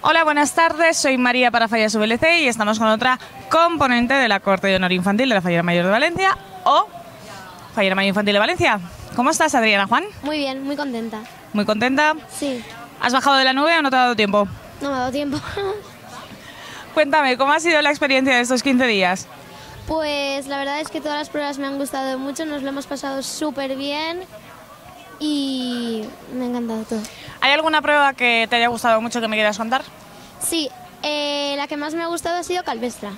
Hola, buenas tardes, soy María para Fallas VLC y estamos con otra componente de la Corte de Honor Infantil de la Fallera Mayor de Valencia o Fallera Mayor Infantil de Valencia. ¿Cómo estás, Adriana Juan? Muy bien, muy contenta. ¿Muy contenta? Sí. ¿Has bajado de la nube o no te ha dado tiempo? No me ha dado tiempo. Cuéntame, ¿cómo ha sido la experiencia de estos 15 días? Pues la verdad es que todas las pruebas me han gustado mucho, nos lo hemos pasado súper bien y me ha encantado todo. ¿Hay alguna prueba que te haya gustado mucho que me quieras contar? Sí, la que más me ha gustado ha sido calvestra.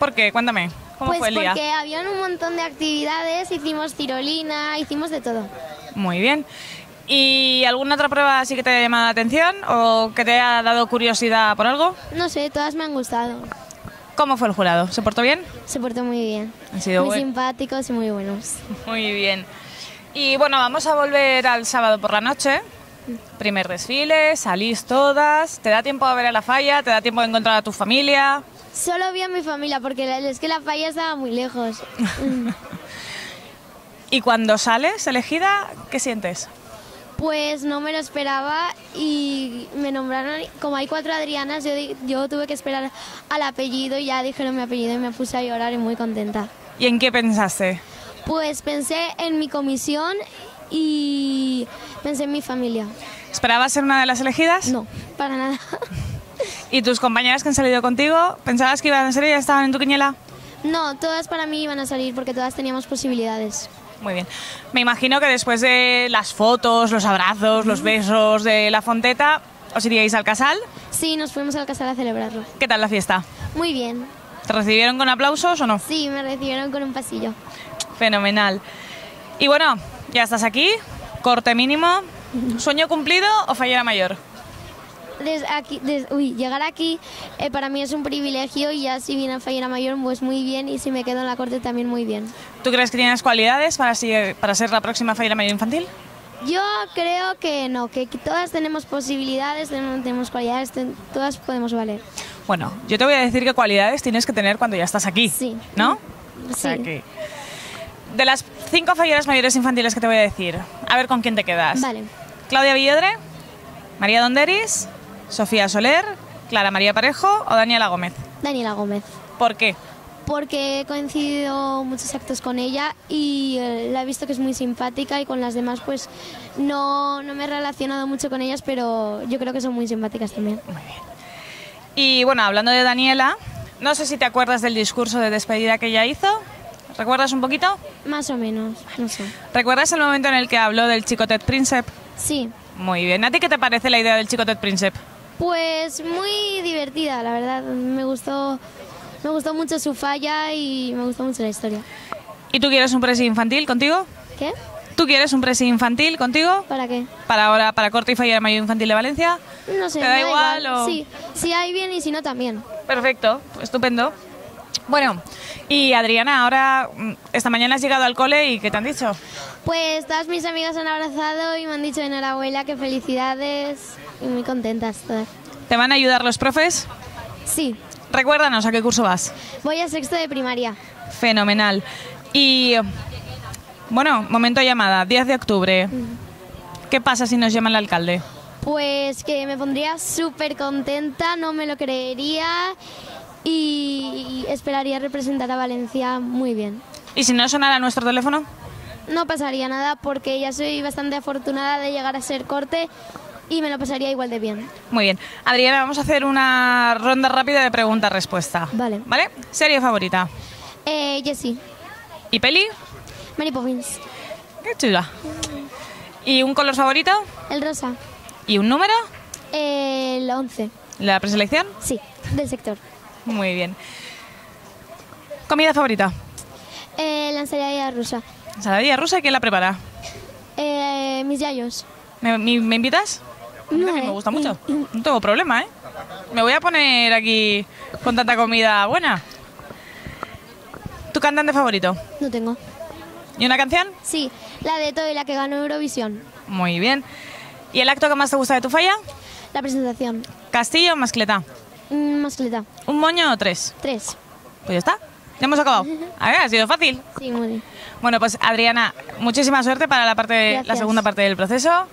¿Por qué? Cuéntame, ¿cómo fue el día? Pues porque habían un montón de actividades, hicimos tirolina, hicimos de todo. Muy bien. ¿Y alguna otra prueba sí que te haya llamado la atención o que te haya dado curiosidad por algo? No sé, todas me han gustado. ¿Cómo fue el jurado? ¿Se portó bien? Se portó muy bien. Han sido muy simpáticos y muy buenos. Muy bien. Y bueno, vamos a volver al sábado por la noche. Primer desfile, salís todas. ¿Te da tiempo a ver a la Falla? ¿Te da tiempo de encontrar a tu familia? Solo vi a mi familia porque es que la Falla estaba muy lejos. ¿Y cuando sales elegida, qué sientes? Pues no me lo esperaba y me nombraron, como hay 4 Adrianas, yo tuve que esperar al apellido y ya dijeron mi apellido y me puse a llorar y muy contenta. ¿Y en qué pensaste? Pues pensé en mi comisión y pensé en mi familia. ¿Esperabas ser una de las elegidas? No, para nada. ¿Y tus compañeras que han salido contigo, pensabas que iban a salir y ya estaban en tu quiniela? No, todas para mí iban a salir porque todas teníamos posibilidades. Muy bien. Me imagino que después de las fotos, los abrazos, los besos de la fonteta, ¿os iríais al casal? Sí, nos fuimos al casal a celebrarlo. ¿Qué tal la fiesta? Muy bien. ¿Te recibieron con aplausos o no? Sí, me recibieron con un pasillo. Fenomenal. Y bueno, ya estás aquí, corte mínimo. ¿Sueño cumplido o Fallera Mayor? Llegar aquí para mí es un privilegio y ya si vine a Fallera Mayor pues muy bien y si me quedo en la corte también muy bien. ¿Tú crees que tienes cualidades para ser la próxima Fallera Mayor Infantil? Yo creo que no, que todas tenemos posibilidades, tenemos cualidades, todas podemos valer. Bueno, yo te voy a decir qué cualidades tienes que tener cuando ya estás aquí, sí. ¿No? Sí. O sea que de las 5 Falleras Mayores Infantiles que te voy a decir, a ver con quién te quedas. Vale. Claudia Villadre, María Donderis, Sofía Soler, Clara María Parejo o Daniela Gómez. Daniela Gómez. ¿Por qué? Porque he coincidido muchos actos con ella y la he visto que es muy simpática y con las demás pues no me he relacionado mucho con ellas, pero yo creo que son muy simpáticas también. Muy bien. Y bueno, hablando de Daniela, no sé si te acuerdas del discurso de despedida que ella hizo. ¿Recuerdas un poquito? Más o menos, no sé. ¿Recuerdas el momento en el que habló del Chicotet Princep? Sí. Muy bien. ¿A ti qué te parece la idea del Chicotet Princep? Pues muy divertida, la verdad. Me gustó mucho su falla y me gustó mucho la historia. ¿Y tú quieres un presi infantil contigo? ¿Qué? ¿Tú quieres un presi infantil contigo? ¿Para qué? ¿Para ahora, para corte y Fallera Mayor Infantil de Valencia? No sé. ¿Te da igual? O... Sí, si hay bien y si no también. Perfecto, estupendo. Bueno, y Adriana, ahora esta mañana has llegado al cole y ¿qué te han dicho? Pues todas mis amigas han abrazado y me han dicho enhorabuena, que felicidades y muy contentas todas. ¿Te van a ayudar los profes? Sí. Recuérdanos a qué curso vas. Voy a 6º de primaria. Fenomenal. Y bueno, momento llamada, 10 de octubre. ¿Qué pasa si nos llama el alcalde? Pues que me pondría súper contenta, no me lo creería. Y esperaría representar a Valencia muy bien. ¿Y si no sonara nuestro teléfono? No pasaría nada porque ya soy bastante afortunada de llegar a ser corte y me lo pasaría igual de bien. Muy bien. Adriana, vamos a hacer una ronda rápida de pregunta-respuesta. Vale. ¿Vale? ¿Serie favorita? Jessie. ¿Y peli? Mary Poppins. Qué chula. ¿Y un color favorito? El rosa. ¿Y un número? El 11. ¿La preselección? Sí, del sector. Muy bien. ¿Comida favorita? La ensaladilla rusa. ¿Ensaladilla rusa? ¿Quién la prepara? Mis yayos. ¿Me invitas? No, que me gusta mucho. No tengo problema, ¿eh? Me voy a poner aquí con tanta comida buena. ¿Tu cantante favorito? No tengo. ¿Y una canción? Sí, la de Todo y la que ganó Eurovisión. Muy bien. ¿Y el acto que más te gusta de tu falla? La presentación. ¿Castillo o Mascleta? Mascleta. ¿Un moño o 3? 3. Pues ya está, ya hemos acabado. A ver, ha sido fácil. Sí, muy bien. Bueno, pues Adriana, muchísima suerte para la segunda parte del proceso.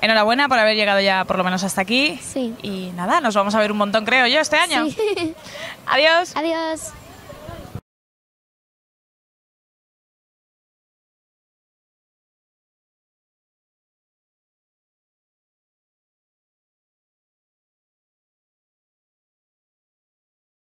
Enhorabuena por haber llegado ya por lo menos hasta aquí. Sí. Y nada, nos vamos a ver un montón, creo yo, este año. Sí. Adiós. Adiós.